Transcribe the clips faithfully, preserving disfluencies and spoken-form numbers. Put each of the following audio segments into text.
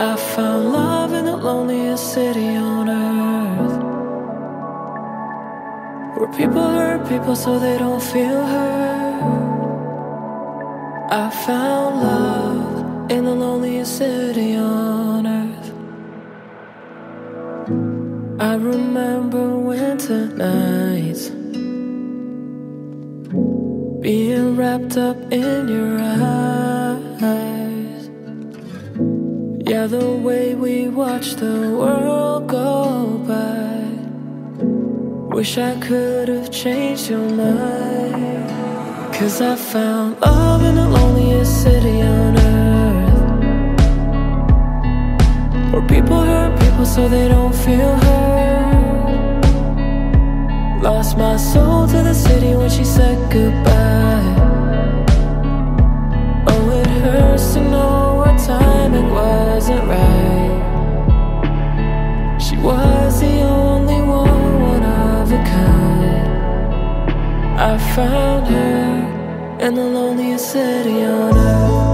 I found love in the loneliest city on earth, where people hurt people so they don't feel hurt. I found love in the loneliest city on earth. I remember winter nights, being wrapped up in your eyes. Yeah, the way we watched the world go by. Wish I could have changed your mind. 'Cause I found love in the loneliest city on earth, where people hurt people so they don't feel hurt. Lost my soul to the city when she said goodbye. To know what timing wasn't right. She was the only one, one of a kind. I found her in the loneliest city on earth.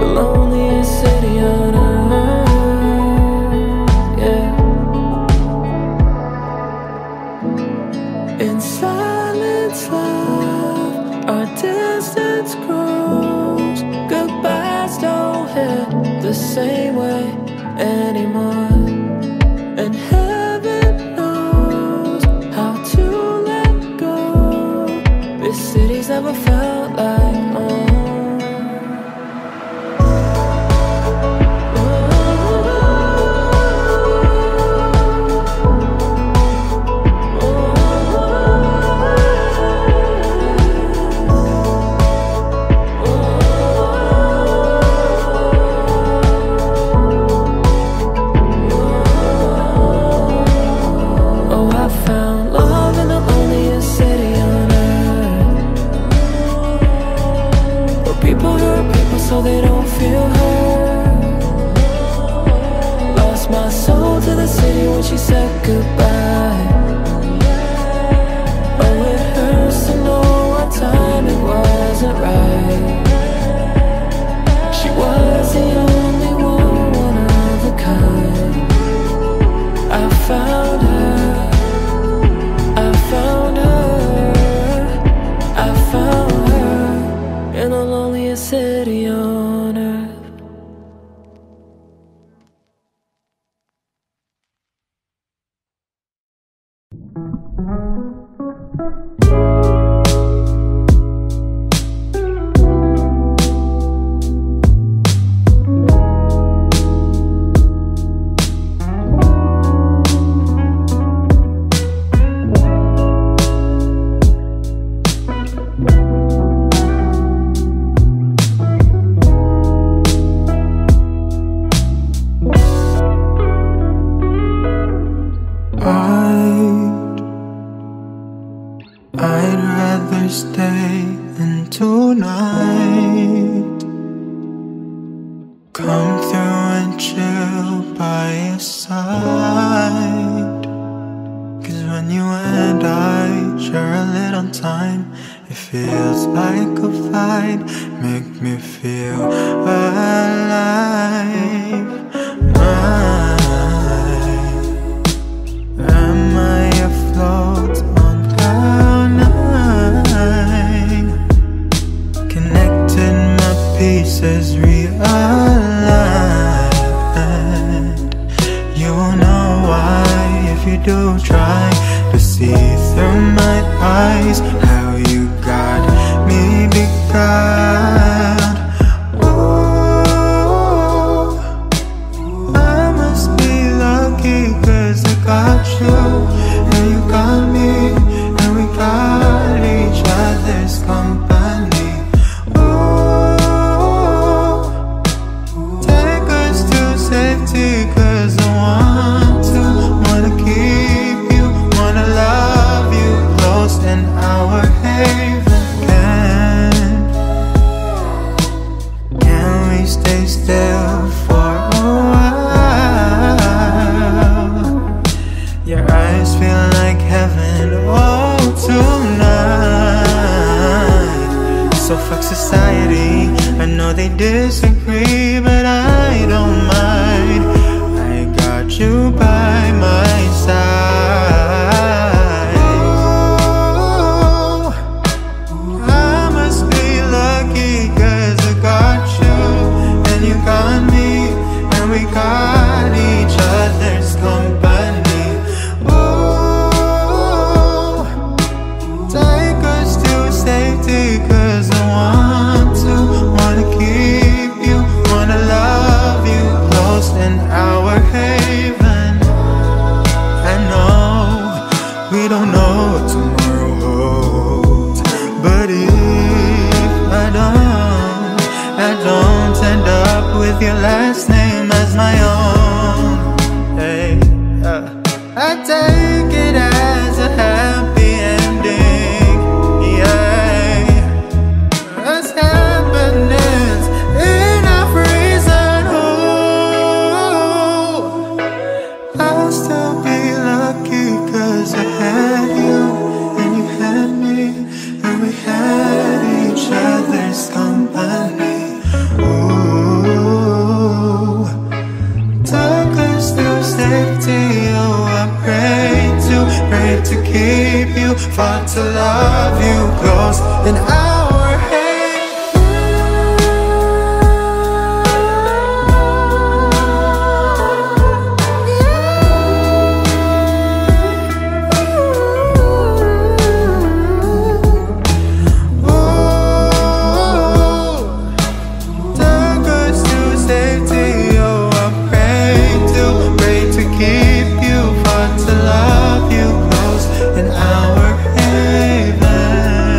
The loneliest city on earth, yeah. In silence, love, our distance grows. Goodbyes don't hit the same way anymore. And heaven knows how to let go. This city's never felt like home. So they don't feel hurt. Lost my soul to the city when she said goodbye. Oh, it hurts to know what time it wasn't right. She was the only one, one of a kind. I found her, I found her, I found her in the loneliest city on earth. Our haven, and society. I know they disagree, but I don't mind. I got you by my side. Ooh, I must be lucky, cause I got you, and you got me, and we got each other's company. With your last name as my own, hey, uh, I take it as a happy ending, yeah. As happiness in a prison hole. I'll still be lucky, cause I had you, and you had me, and we had each other's company. To keep you, fought to love you, close in our head. Oh, the goods to safety, oh, I pray to, pray to keep you, fought to love you. In our haven,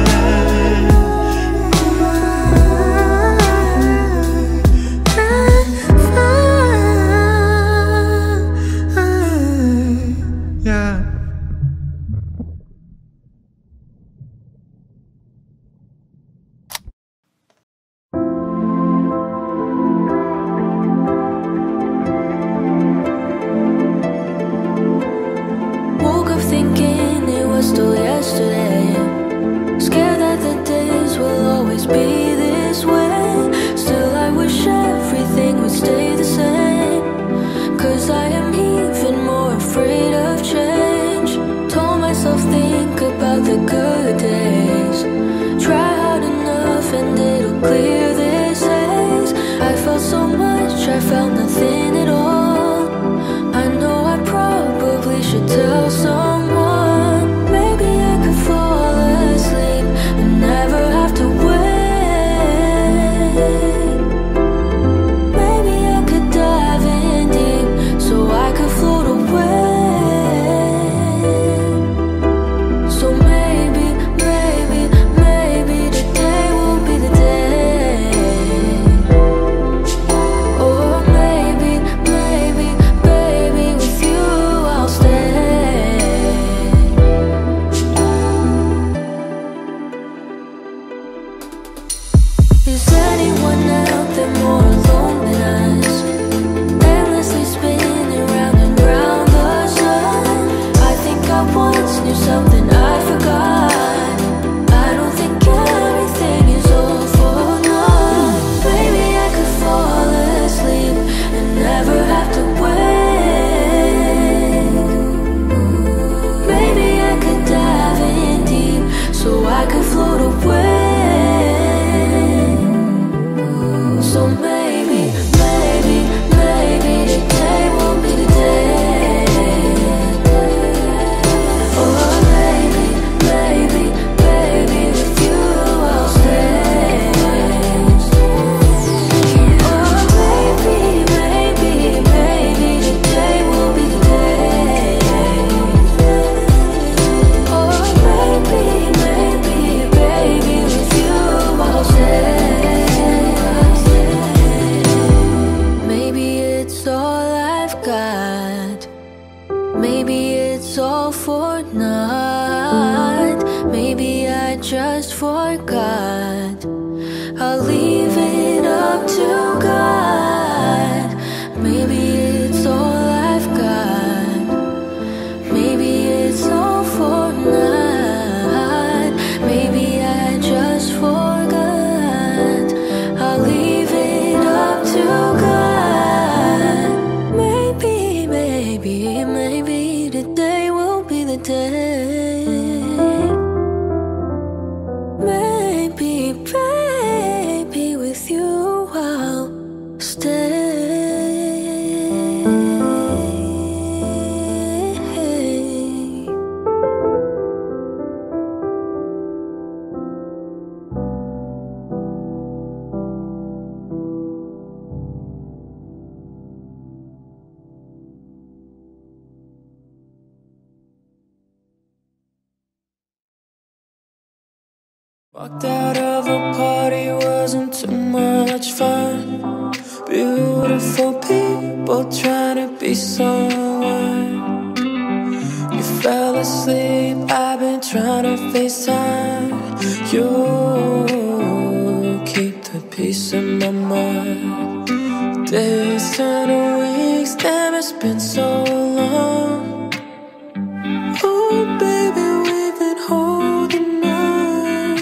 yeah. Yeah. Woke up thinking still yesterday, scared that the days will always be this way. Still I wish everything would stay the same, cause I am even more afraid of change. Told myself think about the good days, try hard enough and it'll clear this haze. I felt so much, I felt nothing at all. I know I probably should tell someone. For God. Walked out of a party, wasn't too much fun. Beautiful people trying to be someone. You fell asleep, I've been trying to FaceTime. You keep the peace in my mind. Days turn to weeks, damn it's been so long. Oh baby, we've been holding on.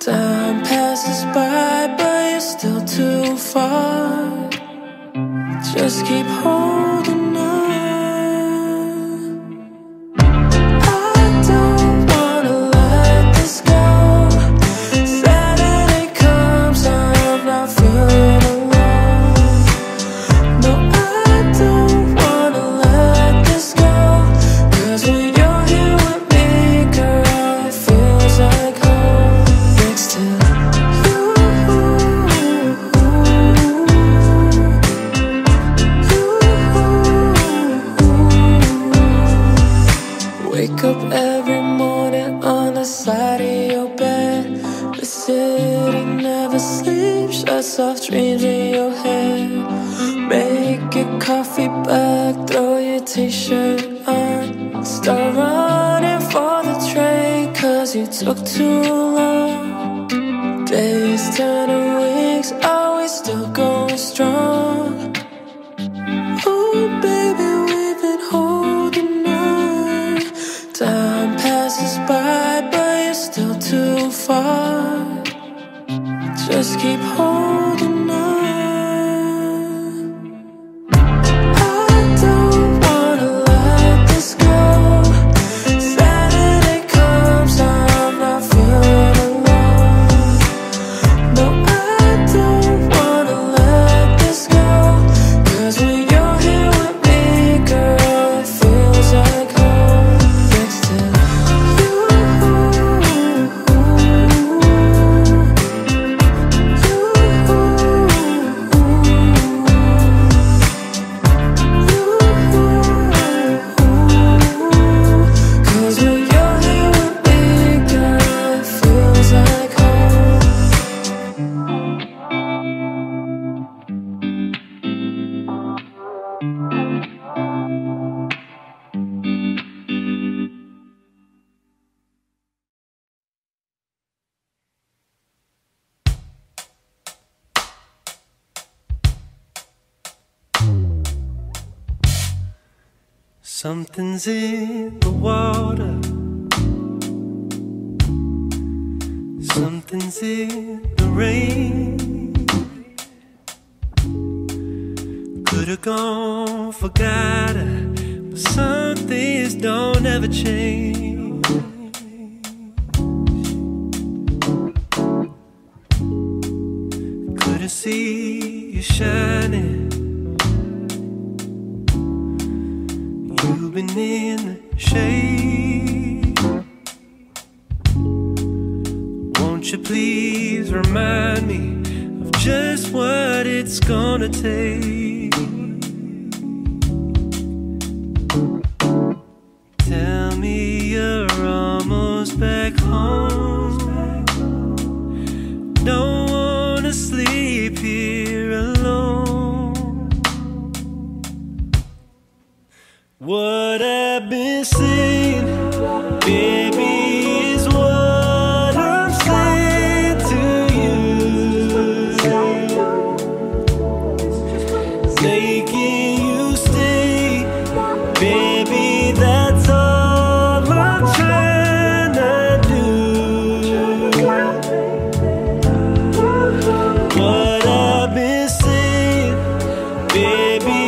Time passes by, but you're still too far. Just keep holding on. Wake up every morning on the side of your bed. The city never sleeps, shuts off dreams in your head. Make your coffee back, throw your t-shirt on. Start running for the train, cause you took too long. Days turn to weeks, are we still going strong? Ooh, baby, we've been holding on. Time passes by, but you're still too far. Just keep holding on. Something's in the water. Something's in the rain. Could've gone, forgot it, but some things don't ever change. Couldn't see you shining. You've been in the shade. Won't you please remind me of just what it's gonna take? Tell me you're almost back home. Don't wanna sleep here alone. What I've been seeing, baby, is what I'm saying to you. Say, can you stay, baby? That's all I'm trying to do. What I've been seeing, baby.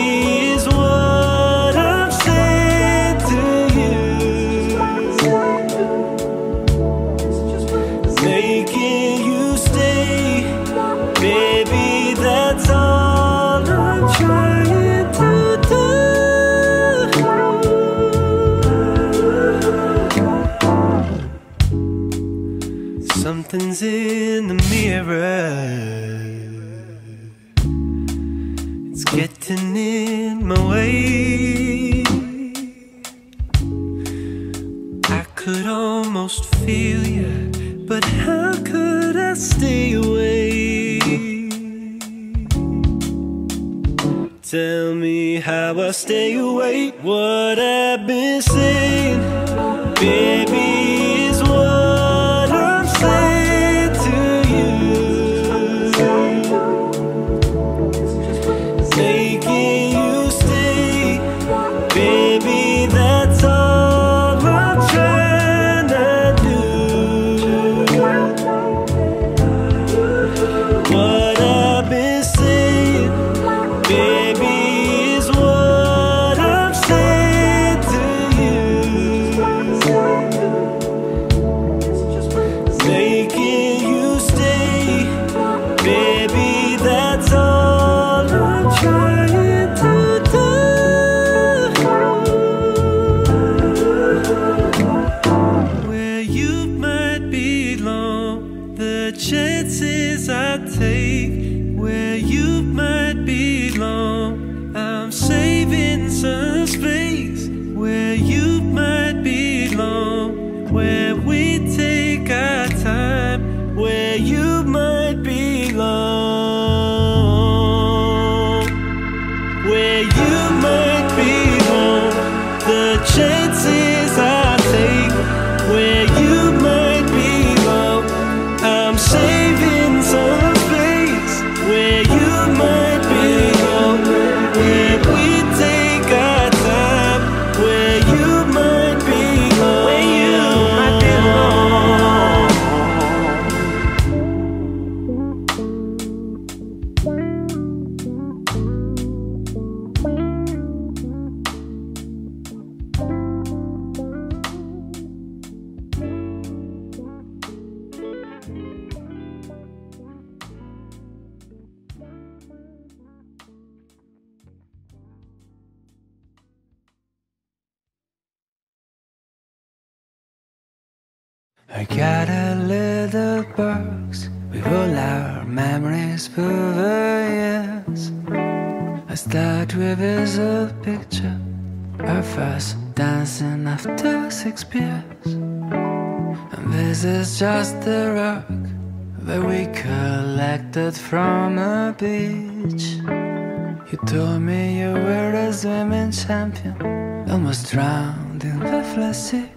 Something's in the mirror. It's getting in my way. I could almost feel you, but how could I stay away? Tell me how I stay awake. What I've been saying, baby, is what I'm saying to you. Making you stay, baby, that's all I'm trying to do. What I've been saying, baby, chances I take where you might belong. I'm saving some space where you might belong, where we take our time, where you might belong, where you might belong. The chances I take where you might. I'm saving some place where you might belong, where we take our time, where you might belong, where you might belong. I got a little box with all our memories for the years. I start with this old picture of us dancing after six beers. And this is just the rock that we collected from a beach. You told me you were a swimming champion, almost drowned in the flashy.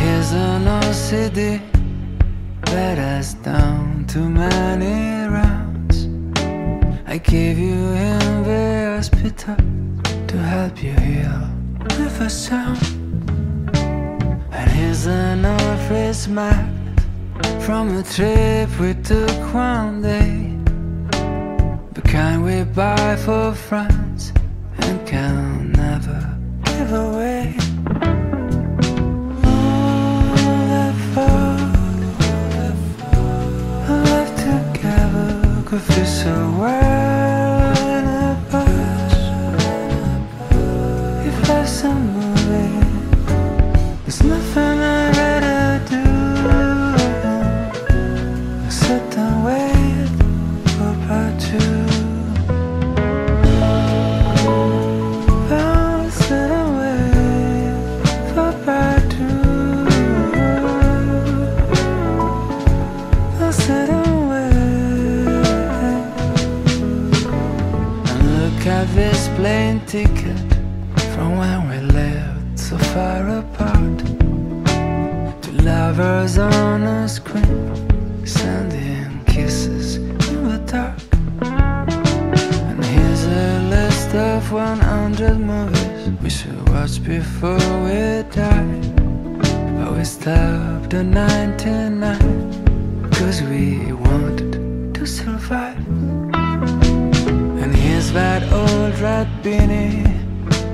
Here's an O C D let us down too many rounds. I gave you in the hospital to help you heal with a sound. And here's an old face map from a trip we took one day. The kind we buy for friends and can never give away. Could feel so wild and apart. If I saw a movie, there's nothing I'd rather do than sit and wait for part two. I'll sit and wait for part two. I'll sit and got this plane ticket from when we lived so far apart. Two lovers on a screen, sending kisses in the dark. And here's a list of one hundred movies we should watch before we die. But we stopped at ninety-nine, cause we wanted to survive. That old red beanie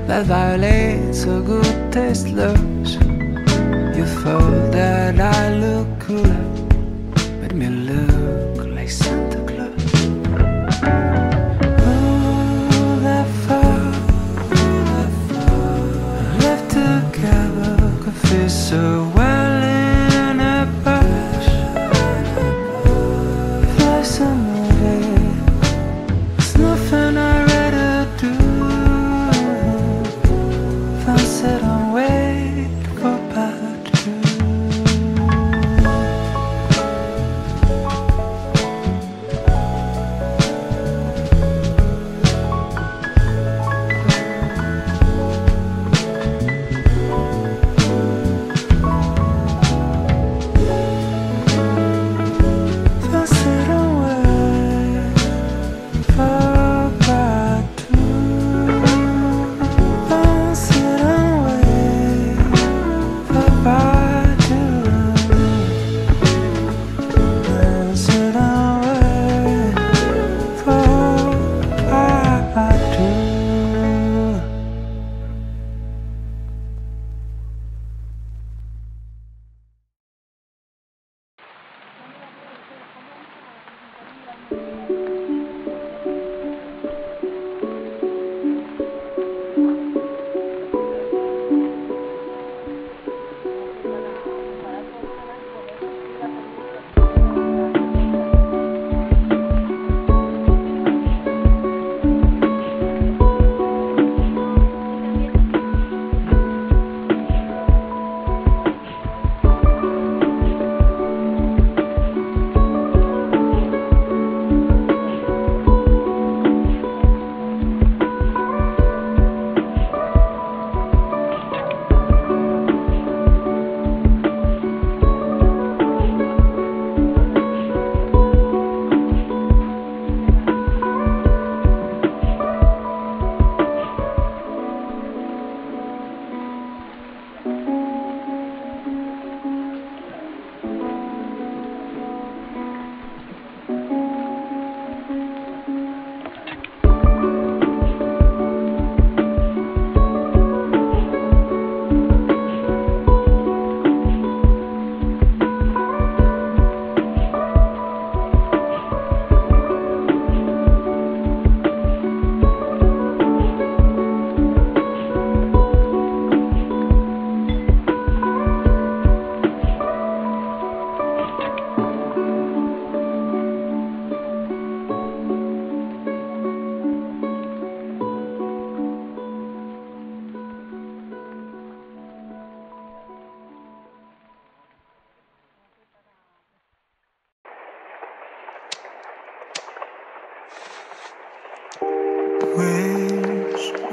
that violates a good taste loves. You thought that I looked cooler, made me look like Santa Claus. All that fall left together could feel so well in a bush. If life's some I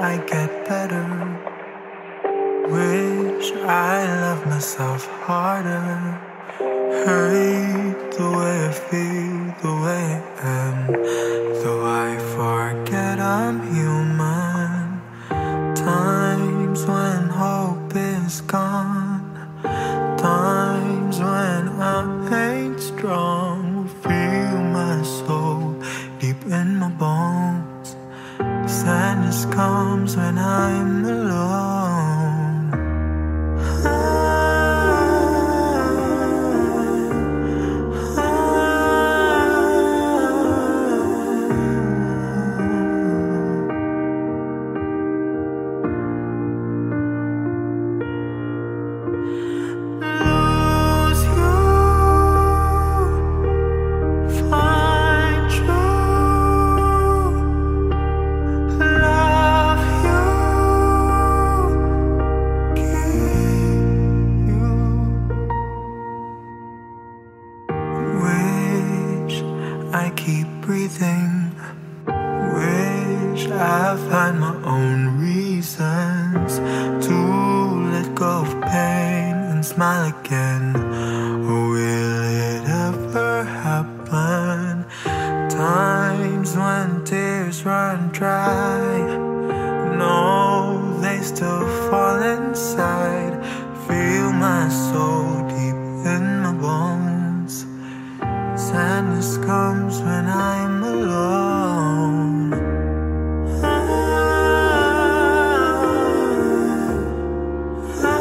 I get better. Wish I loved myself harder. Hate the way I feel, the way I am. Though I forget I'm human. Times when hope is gone. Times when I ain't strong. Feel my soul deep in my bones. Sadness comes when I'm alone. Ah, ah, ah. Lose you, find you. I keep breathing. Wish I find my own reasons to let go of pain and smile again. Or will it ever happen? Times when tears run dry. No, they still fall inside. Feel my soul deep in my bones. Sadness comes when I'm alone. Ah, ah, ah, ah, ah.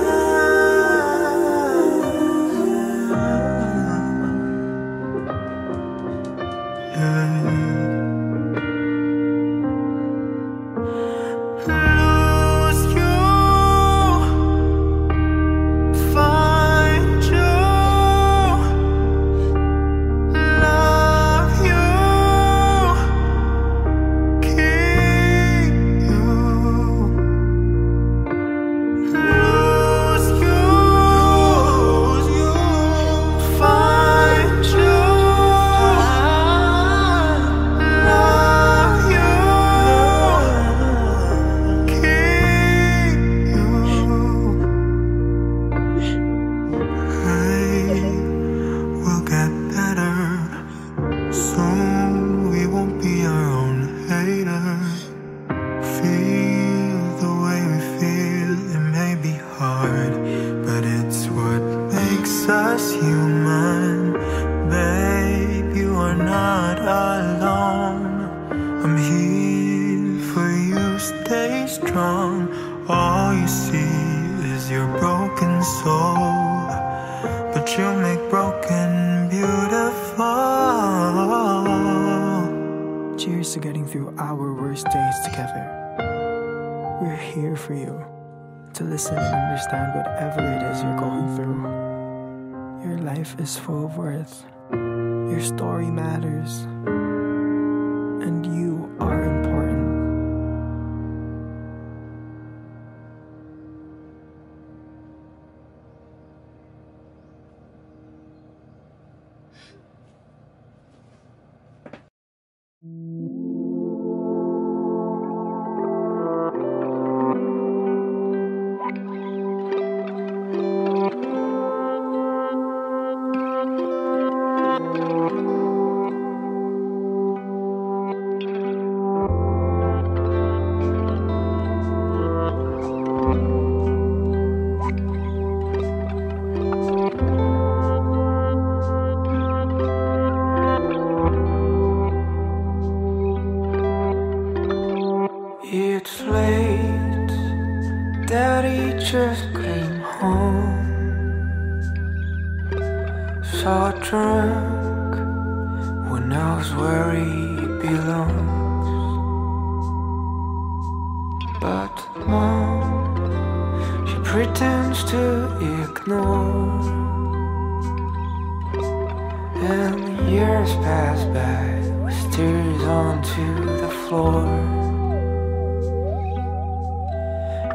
Us human, babe, you are not alone. I'm here for you, stay strong. All you see is your broken soul, but you make broken beautiful. Cheers to getting through our worst days together. We're here for you, to listen and understand whatever it is you're going through. Your life is full of worth, your story matters, and you are important. It's late, Daddy just came home. So drunk, who knows where he belongs. But Mom, she pretends to ignore. And years pass by with tears onto the floor.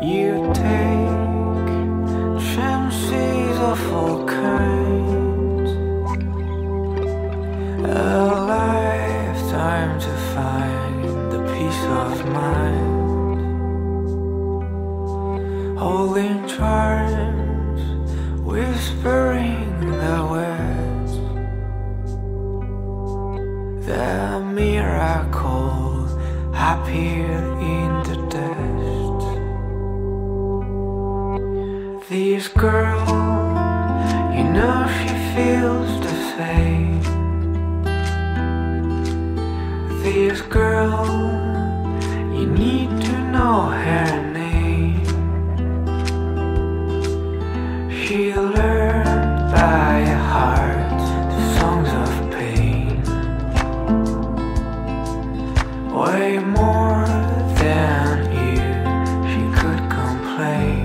You take chances of all kinds, a lifetime to find the peace of mind. holding charge, whispering the words. The miracle appeared in the dust. This girl, you know she feels the same. This girl, you need to know her name. She learned by heart the songs of pain, way more than you she could complain.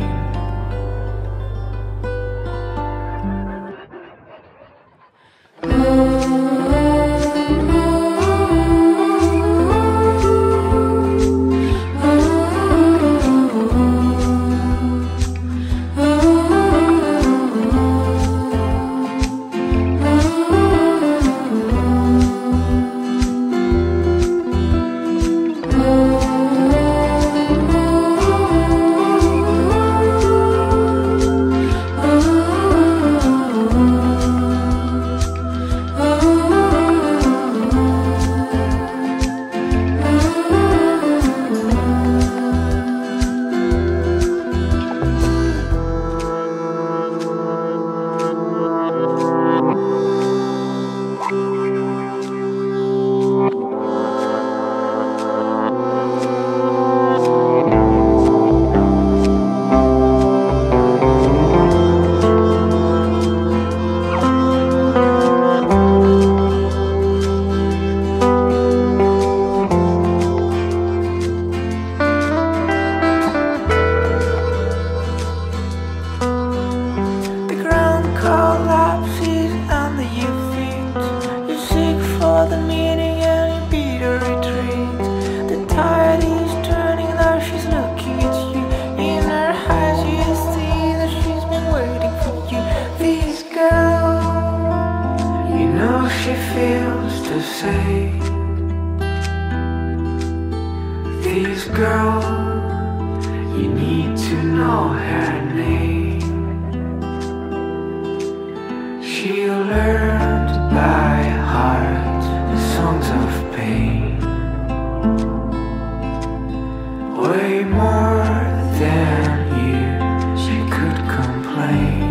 She feels the same. This girl, you need to know her name. She learned by heart the songs of pain, way more than you she could complain.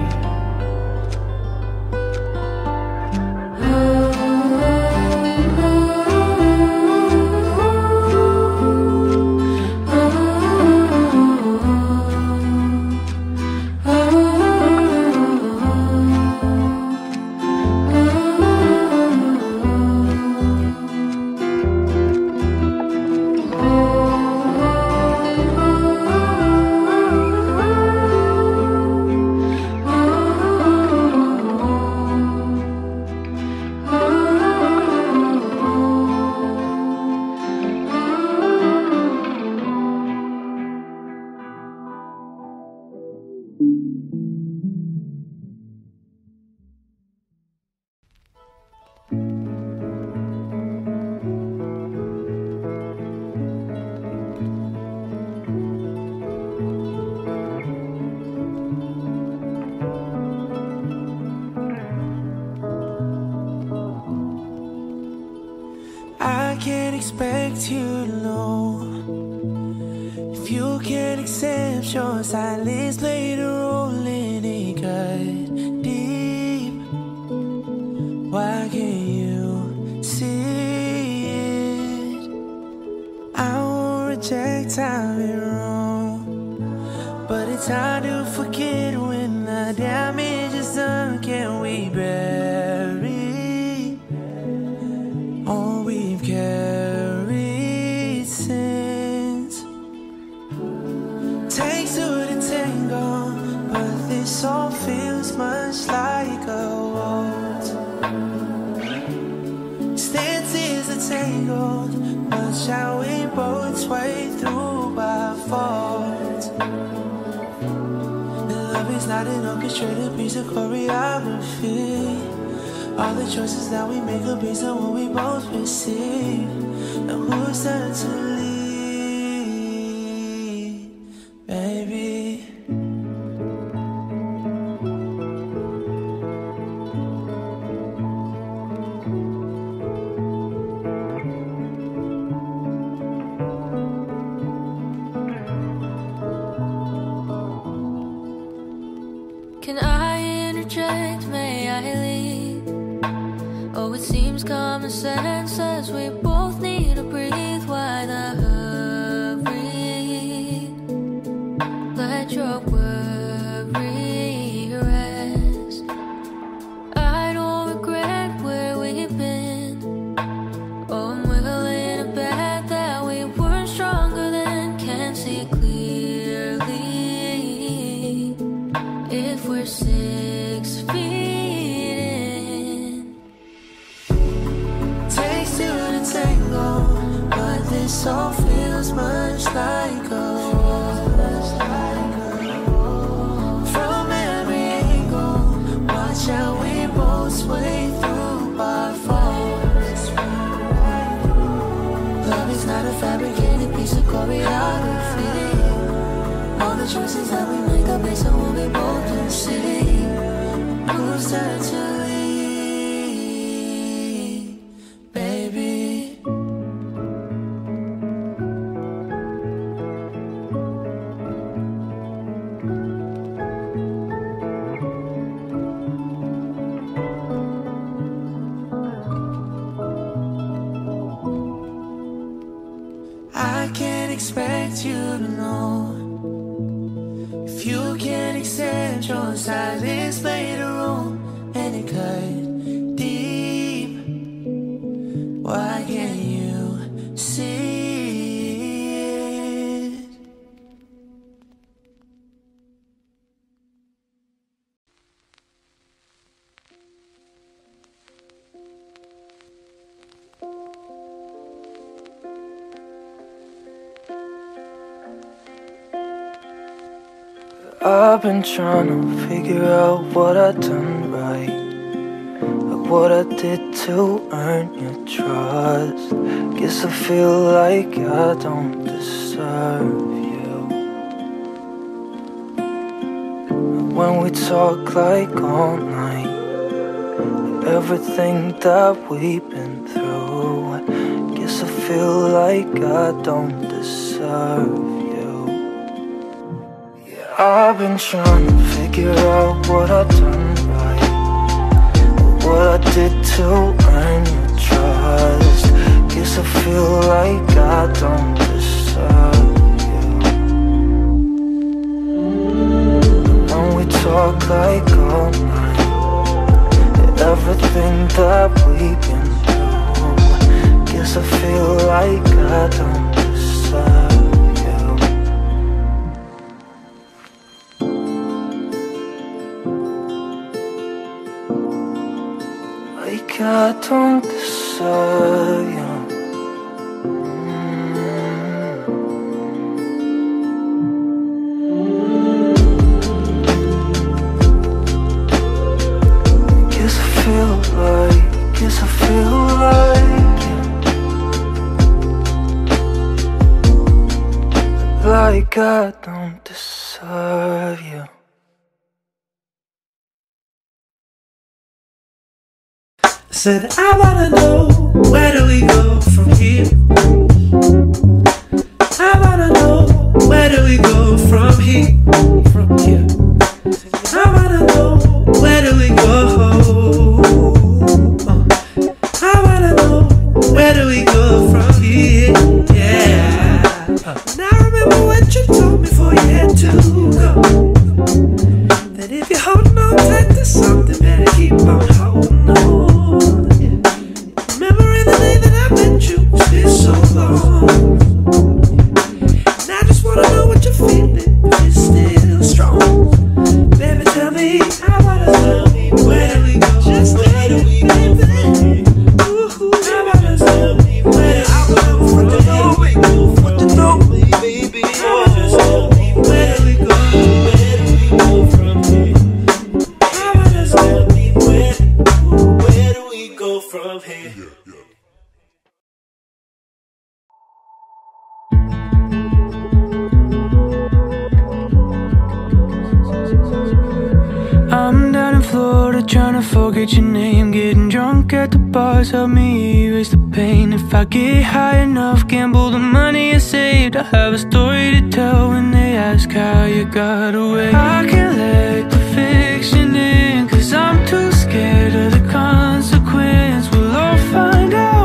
Expect you to know if you can accept your silence. Play the role and it got deep. Why can't you see it? I won't reject I've been wrong, but it's hard to forget when the damage is done. Can we bury all we've kept? This all feels much like a waltz. Stances are tangled, but shall we both sway through by fault? And love is not an orchestrated piece of choreography. All the choices that we make are based on what we both receive, and who's there to lead, baby? senses, we both need to breathe. Why the hurry? Let your worry rest. I don't regret where we've been. Oh, I'm willing to bet that we weren't stronger than can see clearly. If we're six feet tango, but this all feels much like a war. From every angle, watch how we both sway through by force. Love is not a fabricated piece of choreography. All the choices that we make are based on what we both can see. Moves turn to expect you to know. If you can't accept your silence later on, and it cut deep, why can't you see it? I've been trying to figure out what I done right, like what I did to earn your trust. Guess I feel like I don't deserve you. When we talk like all night, everything that we've been through, guess I feel like I don't deserve you. I've been trying to figure out what I done right, what I did to earn your trust. Guess I feel like I don't deserve you. When we talk like all night, everything that we've been through, guess I feel like I don't deserve you. I don't deserve you. Mm. Guess I feel like, guess I feel like you. Like I don't deserve you. Said I wanna know, where do we go from here? I wanna know, where do we go from here? From here. I wanna know, where do we go? I wanna know, where do we go from here? Yeah. And I remember what you told me before you had to go. That if you're holding on tight to something, better keep on holding on. Forget your name, getting drunk at the bars, help me erase the pain. If I get high enough, gamble the money I saved, I have a story to tell when they ask how you got away. I can't let the fiction in, cause I'm too scared of the consequence. We'll all find out.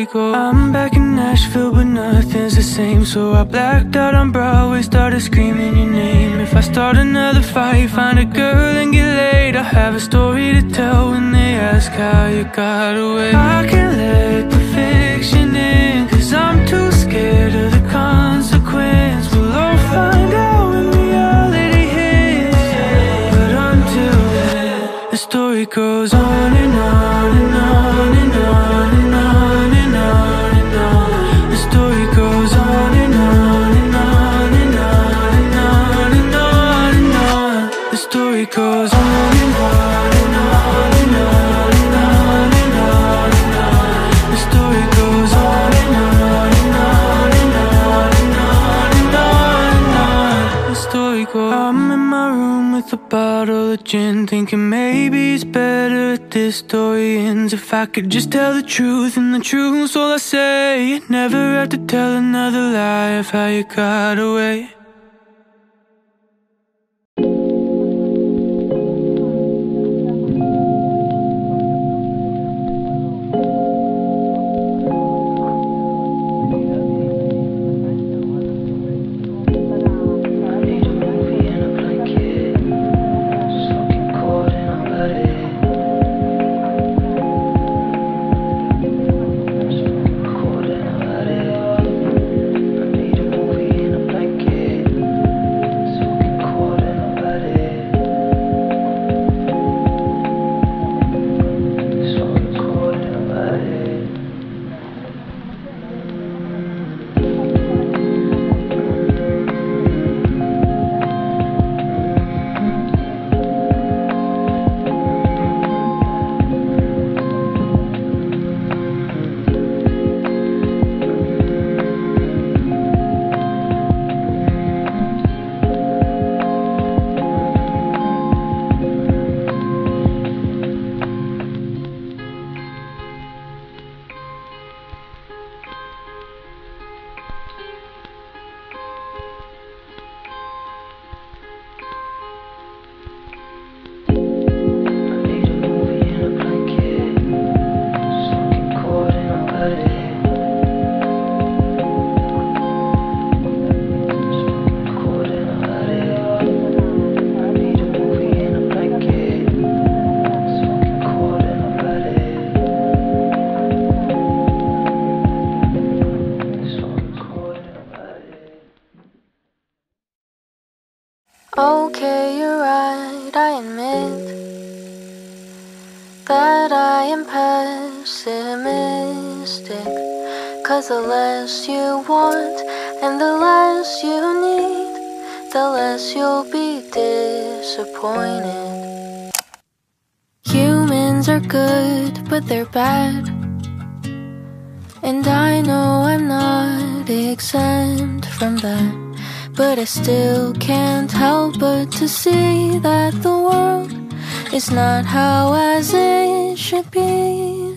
we go. I'm back in Nashville, but nothing's the same. So I blacked out on Broadway, started screaming your name. If I start another fight, find a girl and get laid, I'll have a story to tell when they ask how you got away. I can't let the fiction in, cause I'm too scared of the consequence. We'll all find out when reality hits, but until then, the story goes on and on and on and on and on and on and on. The story goes on and on and on and on and on and on and on. The story goes on and on and on and on and on and on and on. The story goes on and on and on and on and on and on and on. The story goes. I'm in my room with a bottle of gin, thinking maybe it's better this story ends if I could just tell the truth, and the truth's all I say. Never have to tell another lie of how you got away. Okay, you're right, I admit that I am pessimistic. Cause the less you want and the less you need, the less you'll be disappointed. Humans are good, but they're bad, and I know I'm not exempt from that. But I still can't help but to see that the world is not how as it should be.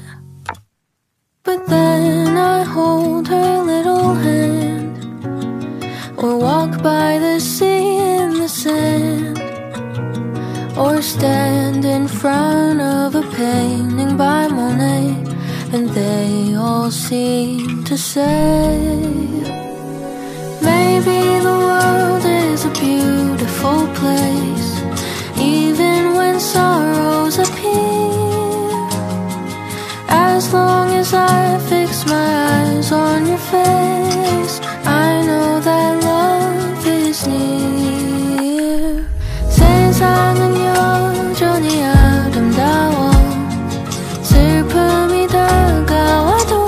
But then I hold her little hand, or walk by the sea in the sand, or stand in front of a painting by Monet, and they all seem to say, maybe the world is a beautiful place, even when sorrows appear. As long as I fix my eyes on your face, I know that love is near. 세상은 여전히 아름다워. 슬픔이 다가와도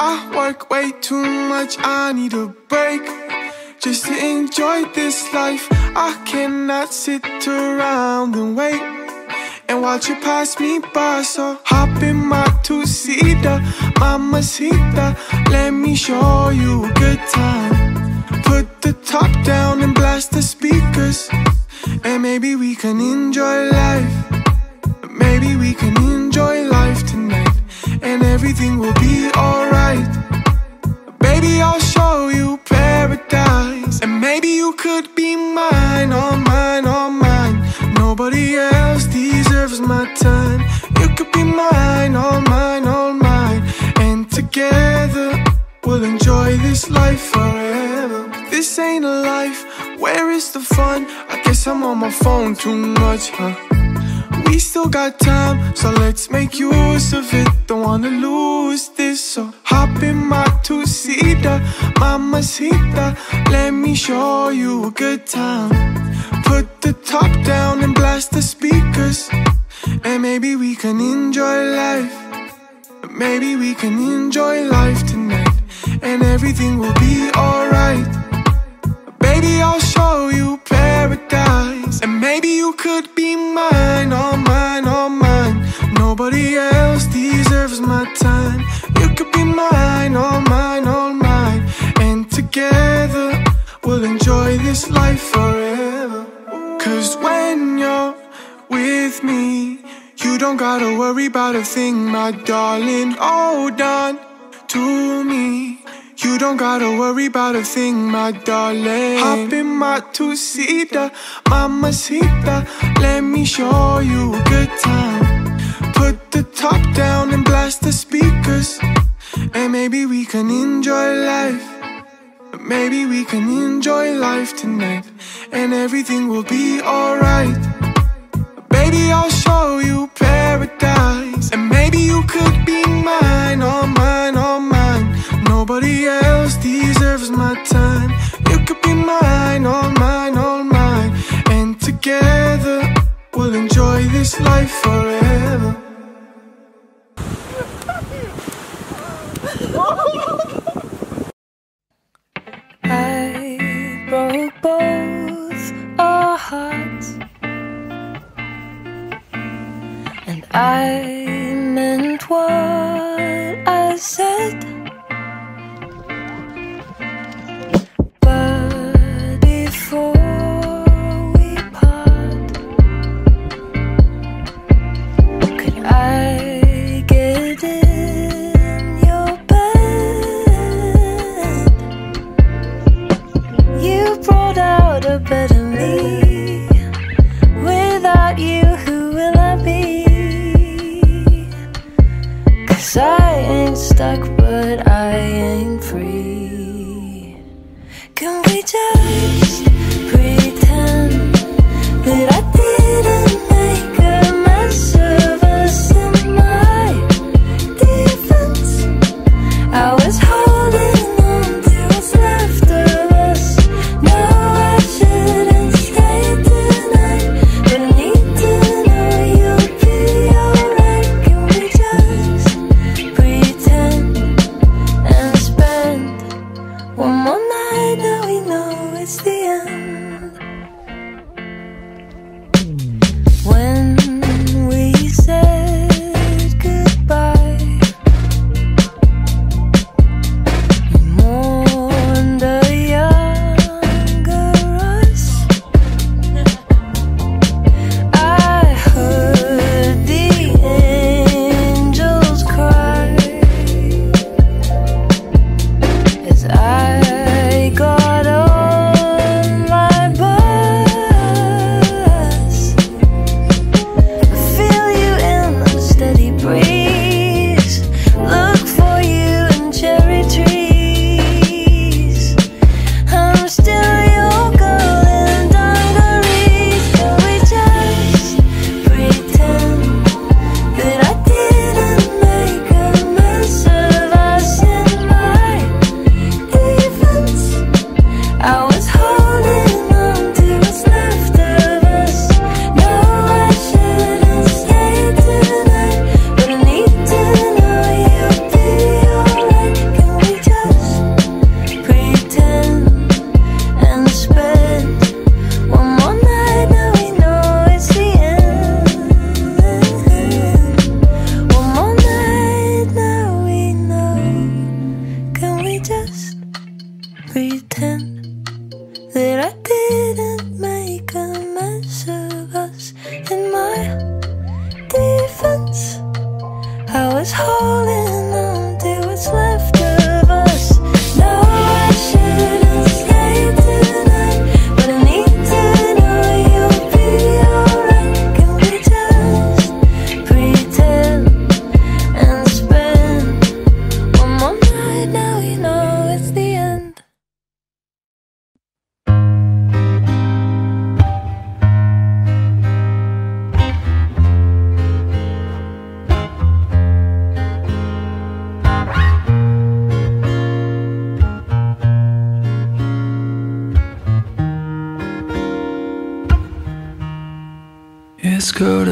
I work way too much, I need a break, just to enjoy this life. I cannot sit around and wait and watch it pass me by. So hop in my two-seater, mamacita, let me show you a good time. Put the top down and blast the speakers, and maybe we can enjoy life. Maybe we can enjoy life tonight, and everything will be alright. Baby, I'll show you paradise, and maybe you could be mine, all mine, all mine. Nobody else deserves my time. You could be mine, all mine, all mine, and together we'll enjoy this life forever. This ain't a life, where is the fun? I guess I'm on my phone too much, huh? We still got time, so let's make use of it. Don't wanna lose this, so hop in my two-seater, mamacita, let me show you a good time. Put the top down and blast the speakers, and maybe we can enjoy life. Maybe we can enjoy life tonight, and everything will be alright. Baby, I'll show you paradise, and maybe you could be mine, all mine, all mine. Nobody else deserves my time. You could be mine, all mine, all mine, and together we'll enjoy this life forever. Cause when you're with me, you don't gotta worry about a thing, my darling. Hold on to me, you don't gotta worry about a thing, my darling. Hop in my two-seater, mamacita, let me show you a good time. Put the top down and blast the speakers, and maybe we can enjoy life. Maybe we can enjoy life tonight, and everything will be alright. Baby, I'll show you paradise, and maybe you could be mine, all mine, all mine. Nobody else deserves my time. You could be mine, all mine, all mine, and together we'll enjoy this life forever. I broke both our hearts, and I meant what I said, but before we part, could I get in your bed? You brought out a better me. Without you, who will I be? I ain't stuck, but I ain't free. Can we just pretend that I didn't make a mess of us in my defense? I was holding on to what's left of us. No, I shouldn't stay tonight, but I need to know you'll be alright. Can we just pretend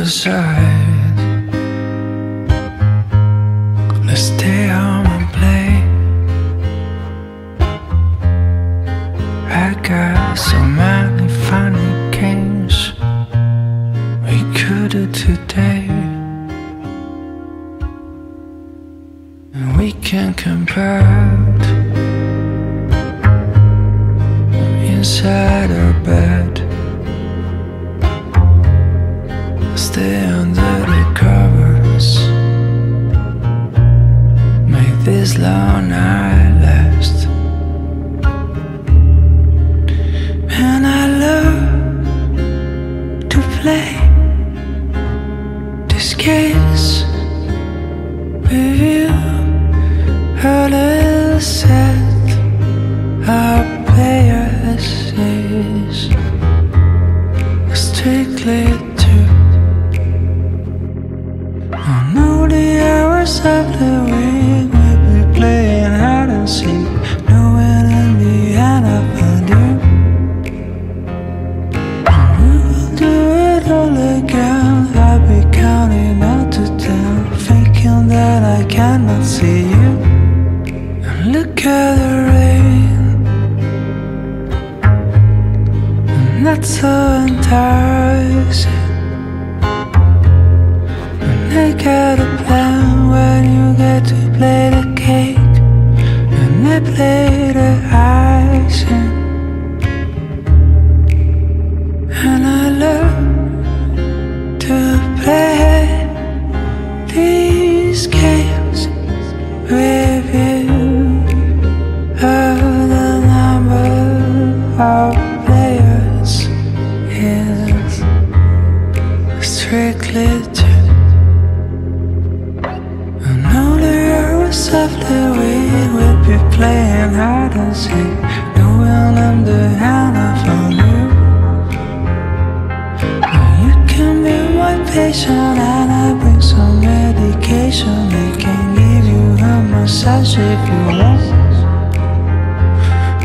side. Let's stay home and play. I got so many funny games we could do today, and we can compare inside our bed. Stay under the covers, make this long night last. And I love to play these games with you. All is set, our players is strictly. Of the week we'll be playing hide and seek, knowing it'll be out of our dream. We will do it all again. I'll be counting out to ten, thinking that I cannot see you. And look at the rain, and that's so enticing. And they got a plan. When you get to play the cake and I play the icing. And I love to play these games with you. Of the number of players is strictly two. Softly we will be playing hide and seek, knowing I'm the hand of you. You can be my patient, and I bring some medication. I can give you a massage if you want.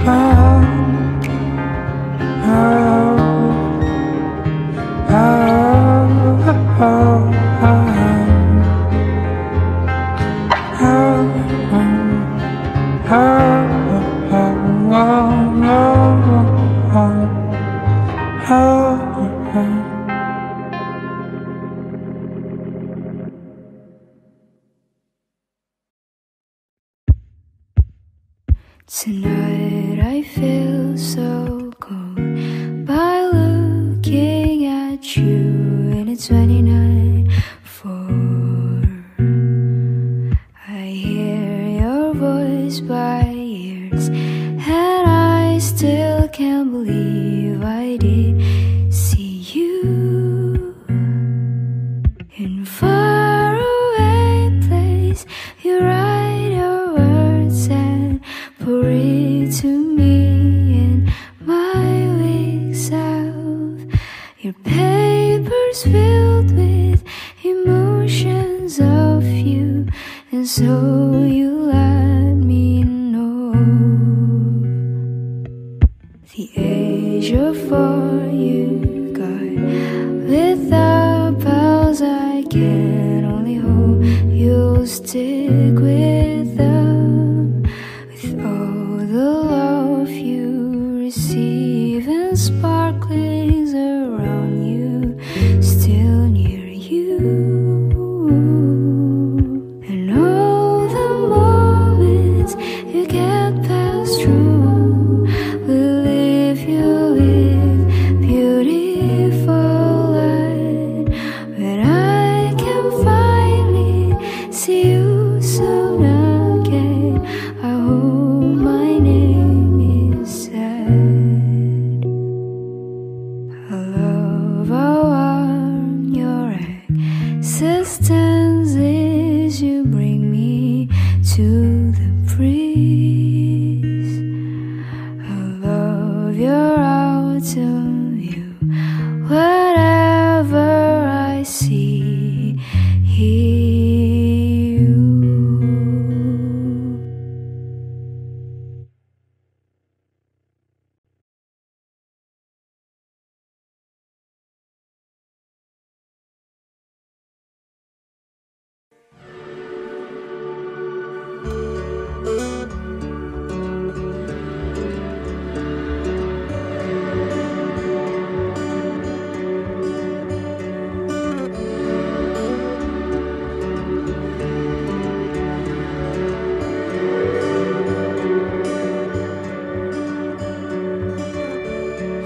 Oh, oh, oh, oh, oh, oh. Tonight I feel so cold by looking at you, and it's twenty-nine four. I hear your voice by ears, and I still can't believe I did see you. In far away place, you write your words and pour it to me in my weak self. Your paper's filled with emotions of you, and so you let me know. The age of four you got, without pals I can only hope you'll stick with them. With all the love you receive and sparklings around you, still near you. And all the moments you get passed through will leave you with beautiful light. When I can finally see you soon again, I hope my name is said. I love how warm your existence is. You bring me to the breeze. I love your autumn view. Wherever I see you.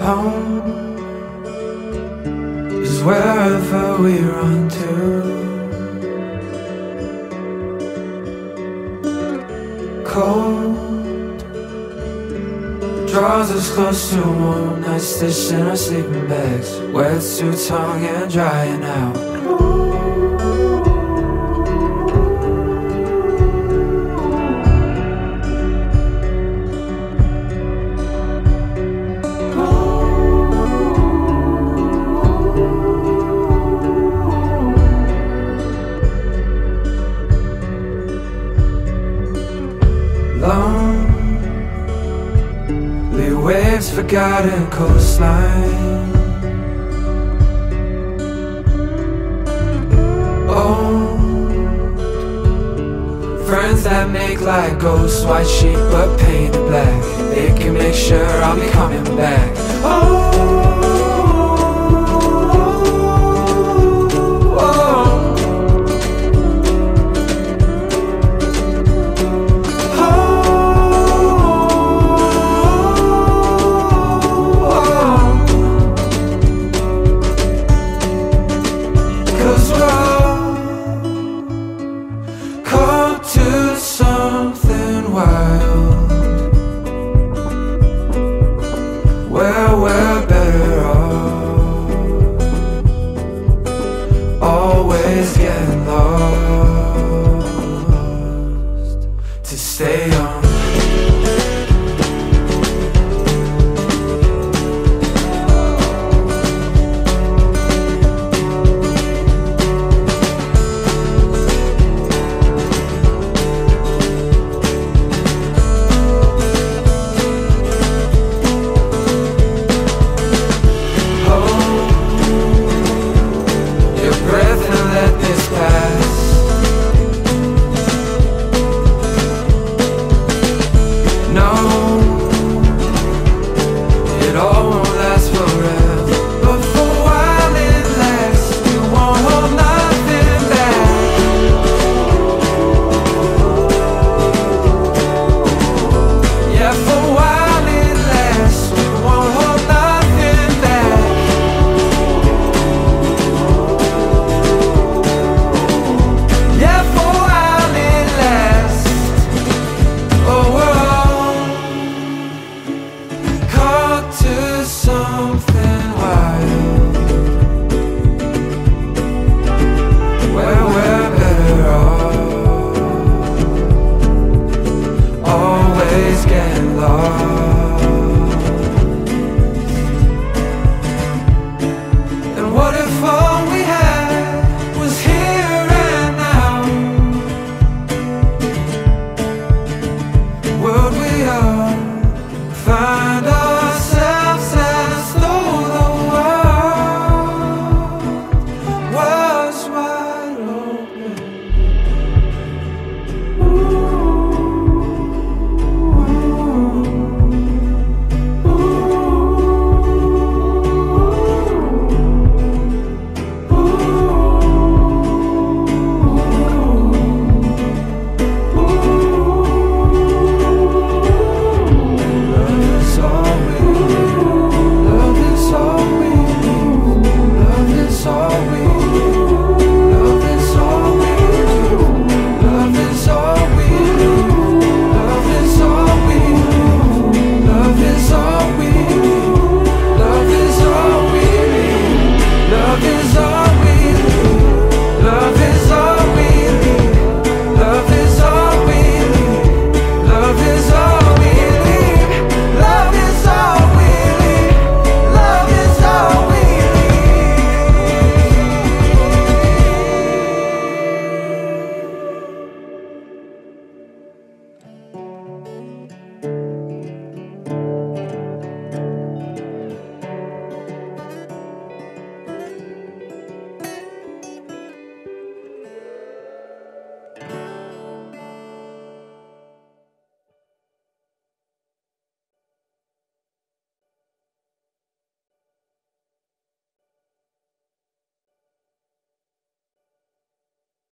home is wherever we run to. Cold draws us close to warm nights, stitched in our sleeping bags, wetsuits hung and drying out. Lonely waves, forgotten coastline. Old friends that make like ghosts, white sheep but painted black. They can make sure I'll be coming back. Oh. Cause